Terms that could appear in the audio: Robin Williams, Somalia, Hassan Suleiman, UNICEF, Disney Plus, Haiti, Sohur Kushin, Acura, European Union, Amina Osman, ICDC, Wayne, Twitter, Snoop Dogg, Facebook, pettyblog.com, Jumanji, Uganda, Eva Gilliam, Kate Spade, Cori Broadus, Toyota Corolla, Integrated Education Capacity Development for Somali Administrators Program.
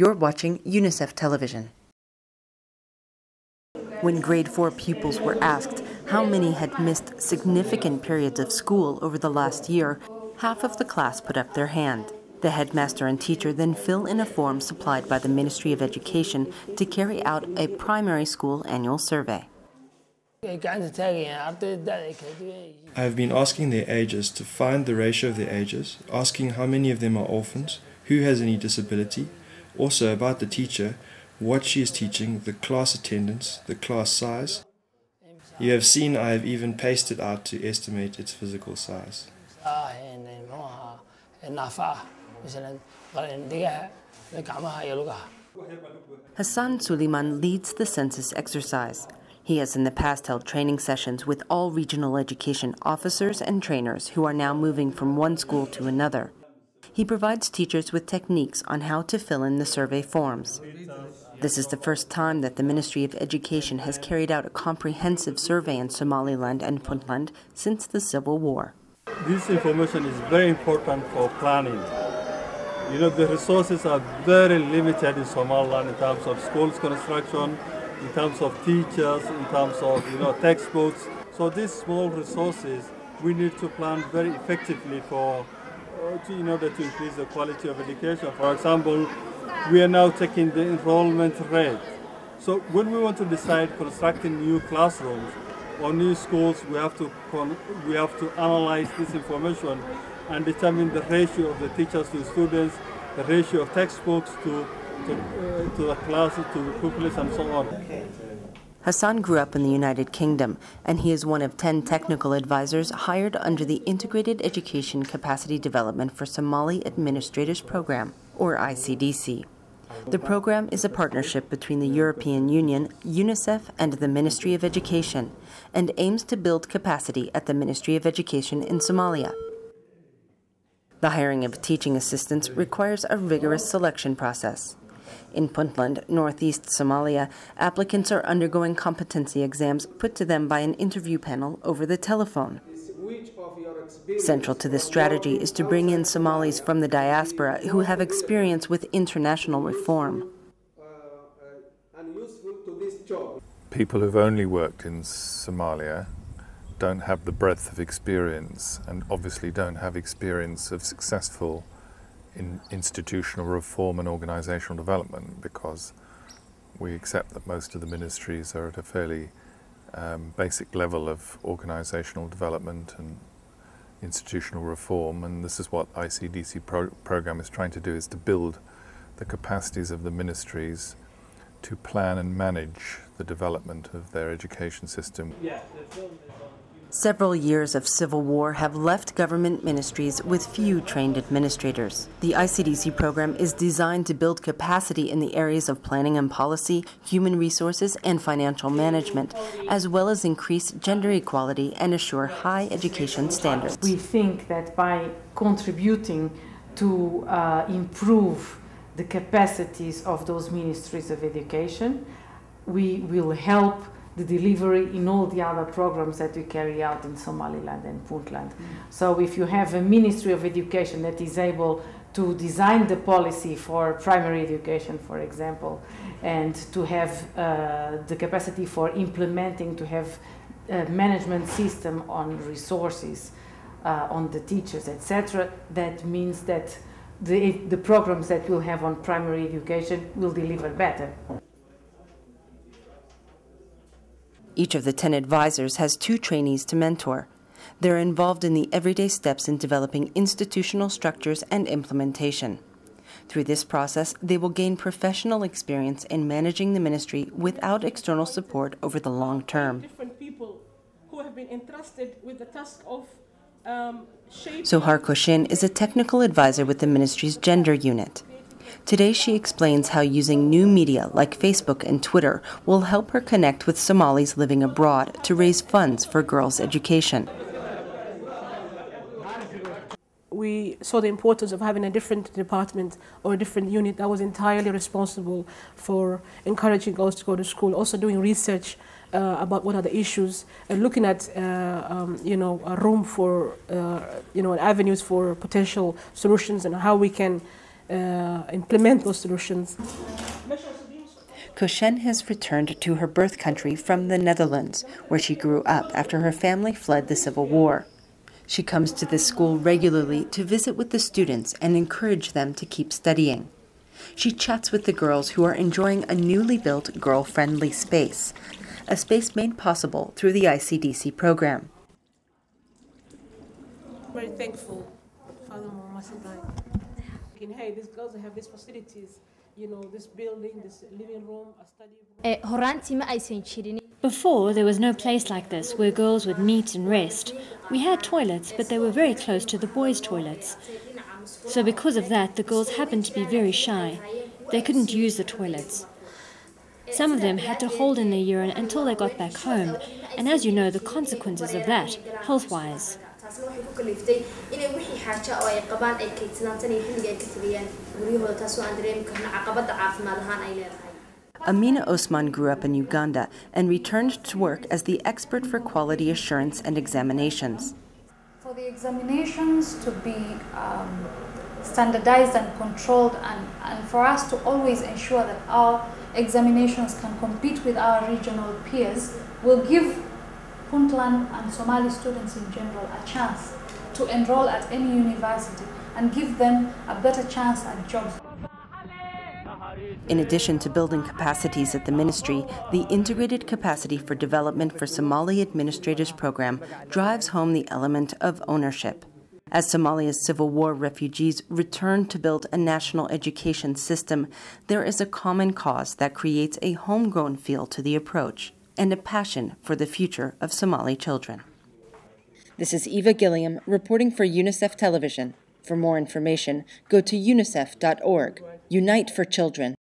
You're watching UNICEF Television. When grade 4 pupils were asked how many had missed significant periods of school over the last year, half of the class put up their hand. The headmaster and teacher then fill in a form supplied by the Ministry of Education to carry out a primary school annual survey. I've been asking their ages to find the ratio of their ages, asking how many of them are orphans, who has any disability, also about the teacher, what she is teaching, the class attendance, the class size. You have seen I have even pasted out to estimate its physical size. Hassan Suleiman leads the census exercise. He has in the past held training sessions with all regional education officers and trainers who are now moving from one school to another. He provides teachers with techniques on how to fill in the survey forms. This is the first time that the Ministry of Education has carried out a comprehensive survey in Somaliland and Puntland since the Civil War. This information is very important for planning. You know, the resources are very limited in Somaliland in terms of schools construction, in terms of teachers, in terms of, you know, textbooks. So these small resources, we need to plan very effectively for, in order to increase the quality of education. For example, we are now taking the enrollment rate. So when we want to decide constructing new classrooms or new schools, we have to analyze this information and determine the ratio of the teachers to students, the ratio of textbooks to the classes, to the pupils, and so on. Hassan grew up in the United Kingdom, and he is one of 10 technical advisors hired under the Integrated Education Capacity Development for Somali Administrators Program, or ICDC. The program is a partnership between the European Union, UNICEF, and the Ministry of Education, and aims to build capacity at the Ministry of Education in Somalia. The hiring of teaching assistants requires a rigorous selection process. In Puntland, northeast Somalia, applicants are undergoing competency exams put to them by an interview panel over the telephone. Central to this strategy is to bring in Somalis from the diaspora who have experience with international reform. People who've only worked in Somalia don't have the breadth of experience and obviously don't have experience of successful institutional reform and organizational development, because we accept that most of the ministries are at a fairly basic level of organizational development and institutional reform, and this is what ICDC program is trying to do, is to build the capacities of the ministries to plan and manage the development of their education system. Several years of civil war have left government ministries with few trained administrators. The ICDC program is designed to build capacity in the areas of planning and policy, human resources, and financial management, as well as increase gender equality and assure high education standards. We think that by contributing to improve the capacities of those ministries of education, we will help the delivery in all the other programs that we carry out in Somaliland and Puntland. So if you have a Ministry of Education that is able to design the policy for primary education, for example, and to have the capacity for implementing, to have a management system on resources, on the teachers, etc., that means that the programs that we'll have on primary education will deliver better. Each of the 10 advisors has 2 trainees to mentor. They're involved in the everyday steps in developing institutional structures and implementation. Through this process, they will gain professional experience in managing the ministry without external support over the long term. Different people who have been entrusted with the task of Sohur Kushin is a technical advisor with the ministry's gender unit. Today she explains how using new media like Facebook and Twitter will help her connect with Somalis living abroad to raise funds for girls' education. We saw the importance of having a different department or a different unit that was entirely responsible for encouraging girls to go to school, also doing research about what are the issues, and looking at you know, a room for avenues for potential solutions and how we can implement those solutions. Kushin has returned to her birth country from the Netherlands, where she grew up after her family fled the Civil War. She comes to this school regularly to visit with the students and encourage them to keep studying. She chats with the girls who are enjoying a newly built girl-friendly space, a space made possible through the ICDC program. I'm very thankful, Furthermore, in Haiti, these girls have these facilities. You know, this building, this living room, a study room. Before, there was no place like this where girls would meet and rest. We had toilets, but they were very close to the boys' toilets. So because of that, the girls happened to be very shy. They couldn't use the toilets. Some of them had to hold in their urine until they got back home, and as you know, the consequences of that, health-wise. Amina Osman grew up in Uganda and returned to work as the expert for quality assurance and examinations. For the examinations to be standardized and controlled, and for us to always ensure that our examinations can compete with our regional peers, will give Puntland and Somali students in general a chance to enroll at any university and give them a better chance at jobs. In addition to building capacities at the ministry, the Integrated Capacity for Development for Somali Administrators Program drives home the element of ownership. As Somalia's Civil War refugees return to build a national education system, there is a common cause that creates a homegrown feel to the approach and a passion for the future of Somali children. This is Eva Gilliam reporting for UNICEF Television. For more information, go to unicef.org. Unite for Children.